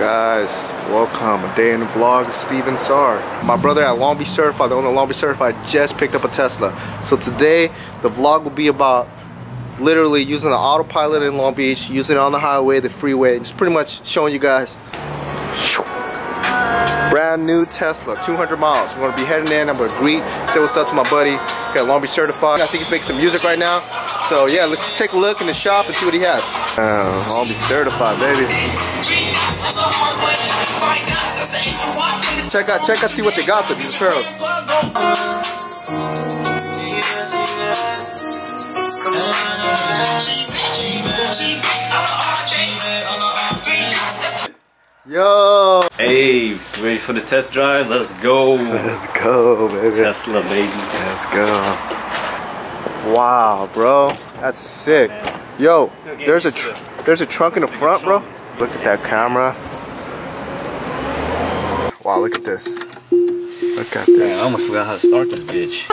Guys, welcome. A day in the vlog, Steven Sar. My brother at Long Beach Certified, the owner of Long Beach Certified, just picked up a Tesla. So today, the vlog will be about literally using the autopilot in Long Beach, using it on the highway, the freeway, and just pretty much showing you guys. Brand new Tesla, 200 miles. We're gonna be heading in, I'm gonna greet, say what's up to my buddy here at Long Beach Certified. I think he's making some music right now. So yeah, let's just take a look in the shop and see what he has. Long Beach Certified, baby. Check out, see what they got for these pearls. Yo! Hey, ready for the test drive? Let's go! Let's go, baby. Tesla, baby. Let's go. Wow, bro. That's sick. Yo, there's a trunk in the front, bro. Look at that camera. Wow, look at this. Look at this. I almost forgot how to start this bitch.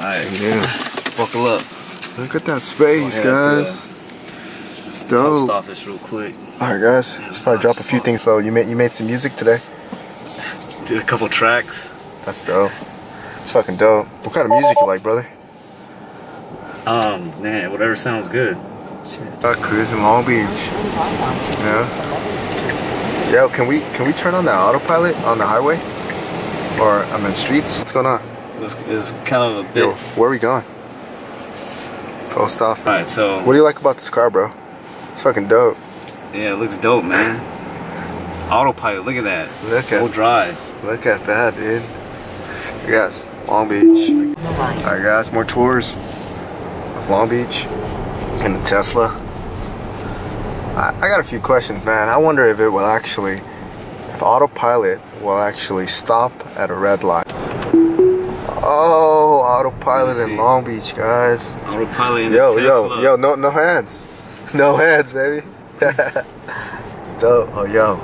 Alright, buckle up. Look at that space, guys. It's dope. Stop this real quick. Alright, guys. Let's probably drop a few things though. You made some music today. Did a couple tracks. That's dope. It's fucking dope. What kind of music you like, brother? Man, whatever sounds good. Cruising Long Beach. Yeah. Yo, can we turn on the autopilot on the highway? Or on the streets? What's going on? It's kind of a bit. Yo, where are we going? Post off. Alright, so what do you like about this car, bro? It's fucking dope. Yeah, it looks dope, man. Autopilot, look at that. Full drive. Look at that, dude. Yes, Long Beach. Alright guys, more tours of Long Beach. And the Tesla. I got a few questions, man. I wonder if it will actually, if autopilot will actually stop at a red light. Oh, autopilot in Long Beach, guys. Autopilot in the Tesla. Yo, no hands. No hands, baby. It's dope. Oh, yo.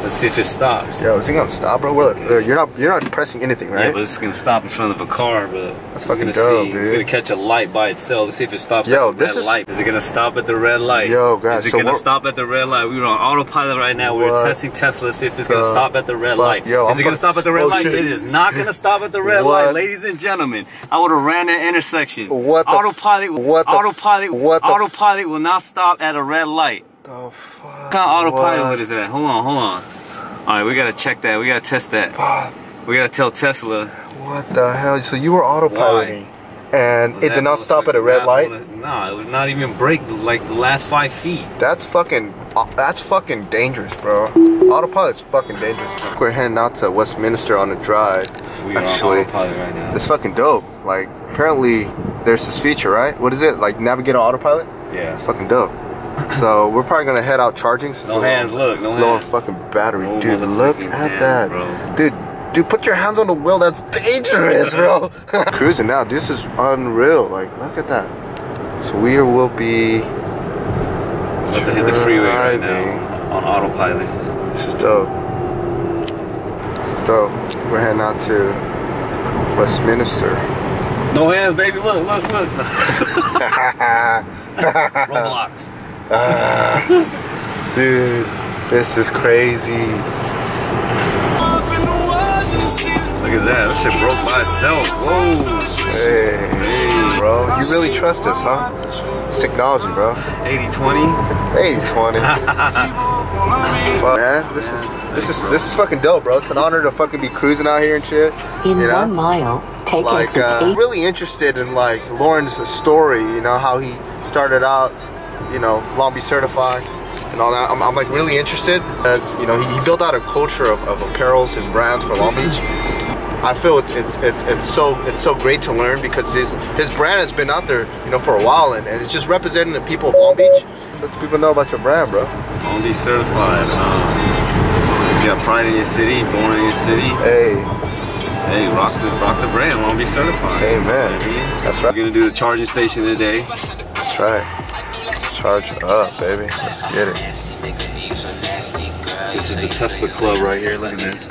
Let's see if it stops. Yo, is it gonna stop, bro? You're not pressing anything, right? Yeah, but it's gonna stop in front of a car, but that's fucking dope, dude. We're gonna catch a light by itself. Let's see if it stops at the red light. Is it gonna stop at the red light? Yo, guys, is it gonna stop at the red light? We're on autopilot right now. We're testing Tesla. See if it's gonna stop at the red light. Yo, is it gonna stop at the red light? Shit. It is not gonna stop at the red light, ladies and gentlemen. I would have ran that intersection. What the autopilot? Autopilot will not stop at a red light. Oh, fuck. What kind of autopilot is that? Hold on. Alright, we gotta check that. We gotta test that. Fuck. We gotta tell Tesla. What the hell? So you were autopiloting and it did not stop at a red light? Nah, it would not even break like the last 5 feet. That's fucking dangerous, bro. Autopilot's fucking dangerous. We're heading out to Westminster on a drive. We are on autopilot right now. It's fucking dope. Like, apparently there's this feature, right? What is it? Like, navigate on autopilot? Yeah. It's fucking dope. So we're probably gonna head out charging. No hands, look. No hands. Low fucking battery, dude. Look at that, bro. Dude, put your hands on the wheel. That's dangerous, bro. Cruising now. This is unreal. Like, look at that. So we will be. About to hit the freeway right now on autopilot. This is dope. This is dope. We're heading out to Westminster. No hands, baby. Look. Roblox. Dude, this is crazy. Look at that, that shit broke by itself. Whoa. Hey, bro, you really trust us, huh? It's technology, bro. 80-20. 80-20. Fuck, man, this is fucking dope, bro. It's an honor to fucking be cruising out here and shit. In 1 mile, take like, I'm really interested in like Lauren's story. You know how he started out. You know, Long Beach Certified and all that. I'm like really interested as you know he built out a culture of apparels and brands for Long Beach. I feel it's so great to learn because his brand has been out there you know for a while and it's just representing the people of Long Beach. Let the people know about your brand, bro. Long Beach Certified. You got pride in your city, born in your city. Hey, rock the brand. Long Beach Certified. Hey, man. You know what I mean? That's right. We're gonna do the charging station today. That's right. Charge up, baby. Let's get it. This is the Tesla club right here. Look at this.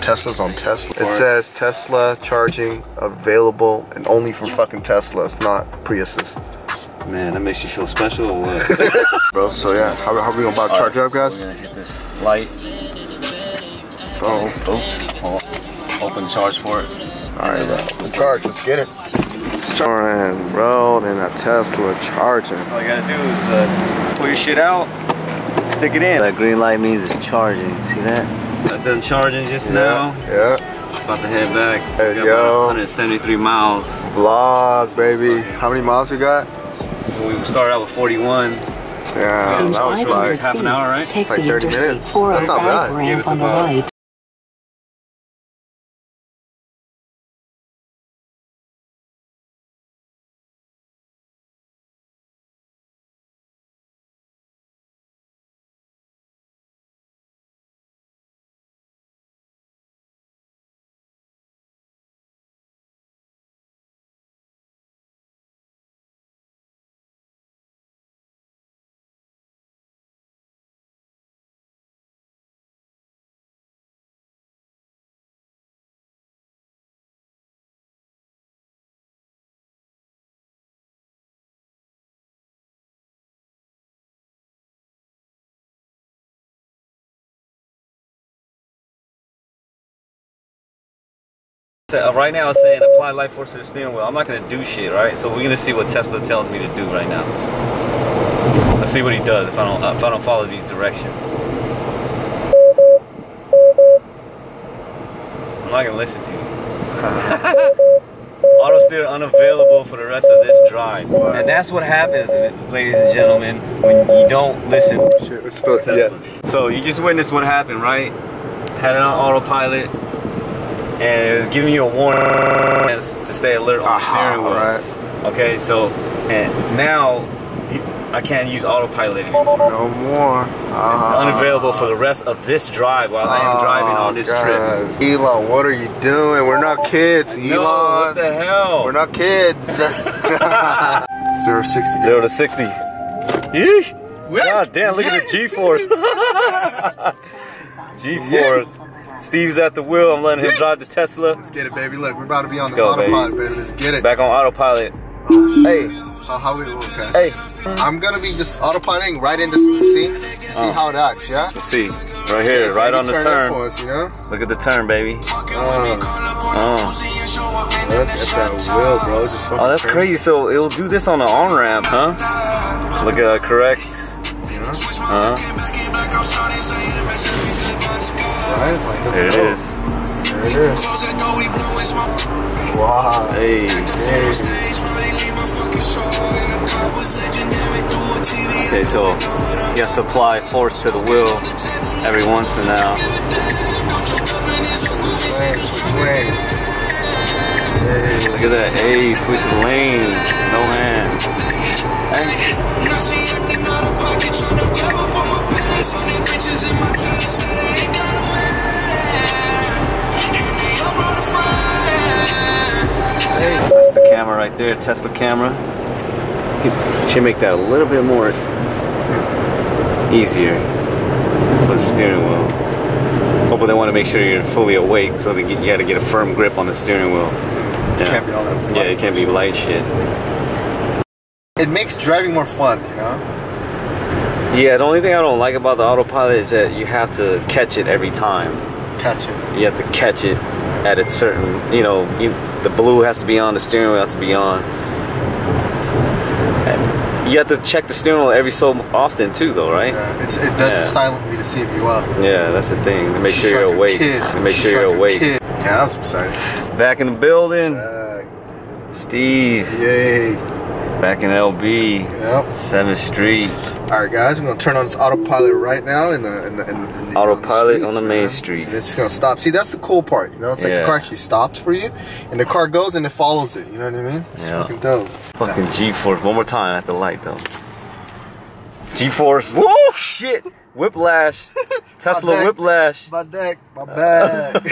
Tesla's on Tesla. It says Tesla charging available and only for fucking Teslas, not Priuses. Man, that makes you feel special or what? Bro, so yeah, how we gonna about to charge up, guys? So we're gonna hit this light. Oh, oops. Oh. Open charge for it. Alright, bro. Charge, let's get it. Starting, bro, then a Tesla charging. So all you gotta do is just pull your shit out, stick it in. That green light means it's charging, see that? I've done charging just now. Yeah. About to head back. Hey, yo. 173 miles. Vlogs, baby. How many miles we got? We started out with 41. Yeah, that was like half an hour, right? It's like 30 minutes. That's not bad. Gave us about right now it's saying apply life force to the steering wheel. I'm not gonna do shit, right? So we're gonna see what Tesla tells me to do right now. Let's see what he does if I don't follow these directions. I'm not gonna listen to you. Auto steer unavailable for the rest of this drive. Wow. And that's what happens, ladies and gentlemen, when you don't listen to Tesla. Yeah. So you just witnessed what happened, right? Had it on autopilot. And it was giving you a warning to stay alert on the steering wheel. Right. Okay, so, and now I can't use autopilot anymore. No more. It's unavailable for the rest of this drive while I am driving on this trip. Elon, what are you doing? We're not kids, Elon. No, what the hell? We're not kids. 0 to 60. 0 to 60. God damn, look at the G-force. G-force. Steve's at the wheel. I'm letting him drive the Tesla. Let's get it, baby. Look, we're about to be on autopilot, baby. Let's get it. Back on autopilot. Oh, shit. Hey. Okay. Hey. I'm gonna be just autopiloting right into see how it acts, yeah? Let's see. Right here, right on the turn. Us, you know? Look at the turn, baby. Look at that wheel, bro. It's just fucking crazy. So it'll do this on the on-ramp, huh? Look at that, correct? Yeah. Right, like there it is. There it is. Wow. Hey. Okay, so you gotta supply force to the wheel every once in a while. Look at that. Hey, switch the lane. No hand. That's the camera right there, Tesla camera. Should make that a little bit more easier for the steering wheel. Oh, but they want to make sure you're fully awake, so you got to get a firm grip on the steering wheel. Yeah. It can't be all that light. Yeah, it can't be light shit. It makes driving more fun, you know? Yeah, the only thing I don't like about the autopilot is that you have to catch it every time. Catch it? You have to catch it at a certain, you know, the blue has to be on, the steering wheel has to be on. And you have to check the steering wheel every so often too, though, right? Yeah, it does it silently to see if you up. Yeah, that's the thing. To make sure you're awake. To make sure you're awake. Yeah, that was exciting. Back in the building. Steve. Yay. Back in LB, 7th Street. Alright guys, we're gonna turn on this autopilot right now in the autopilot on the main street. And it's just gonna stop. See, that's the cool part, you know? It's like the car actually stops for you, and the car goes and it follows it, you know what I mean? It's fucking dope. Fucking G-force, one more time at the light though. G-force, whoa, shit! Whiplash, Tesla whiplash. My neck, my back.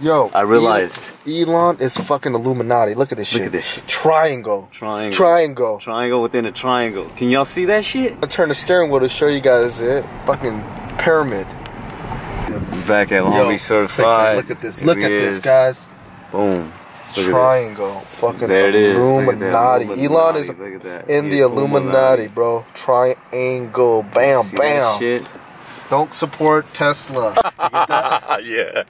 Yo, I realized Elon is fucking Illuminati. Look at this shit. Look at this shit. Triangle. Triangle. Triangle. Triangle within a triangle. Can y'all see that shit? I turn the steering wheel to show you guys it. Fucking pyramid. Back at Long Beach Certified. Look at this. Look at this, guys. Boom. triangle. Fucking there it is. Illuminati. Elon is in the Illuminati, bro. Triangle. Bam, bam. Shit? Don't support Tesla. You get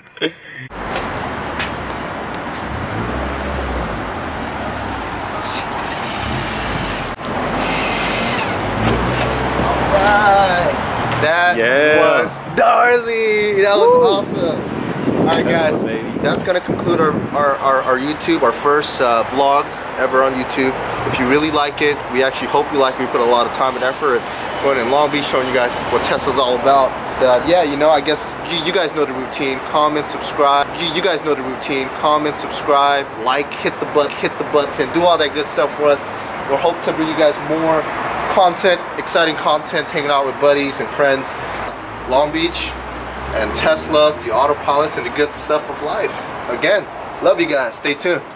that? Yeah. That was gnarly. That was awesome. All right, guys, that's gonna conclude our YouTube, our first vlog ever on YouTube. If you really like it, we actually hope you like it. We put a lot of time and effort going in Long Beach, showing you guys what Tesla's all about. Yeah, you know, I guess you guys know the routine. Comment, subscribe. You guys know the routine. Comment, subscribe, like, hit the button, do all that good stuff for us. We'll hope to bring you guys more content, exciting content, hanging out with buddies and friends. Long Beach and Teslas, the autopilots, and the good stuff of life. Again, love you guys. Stay tuned.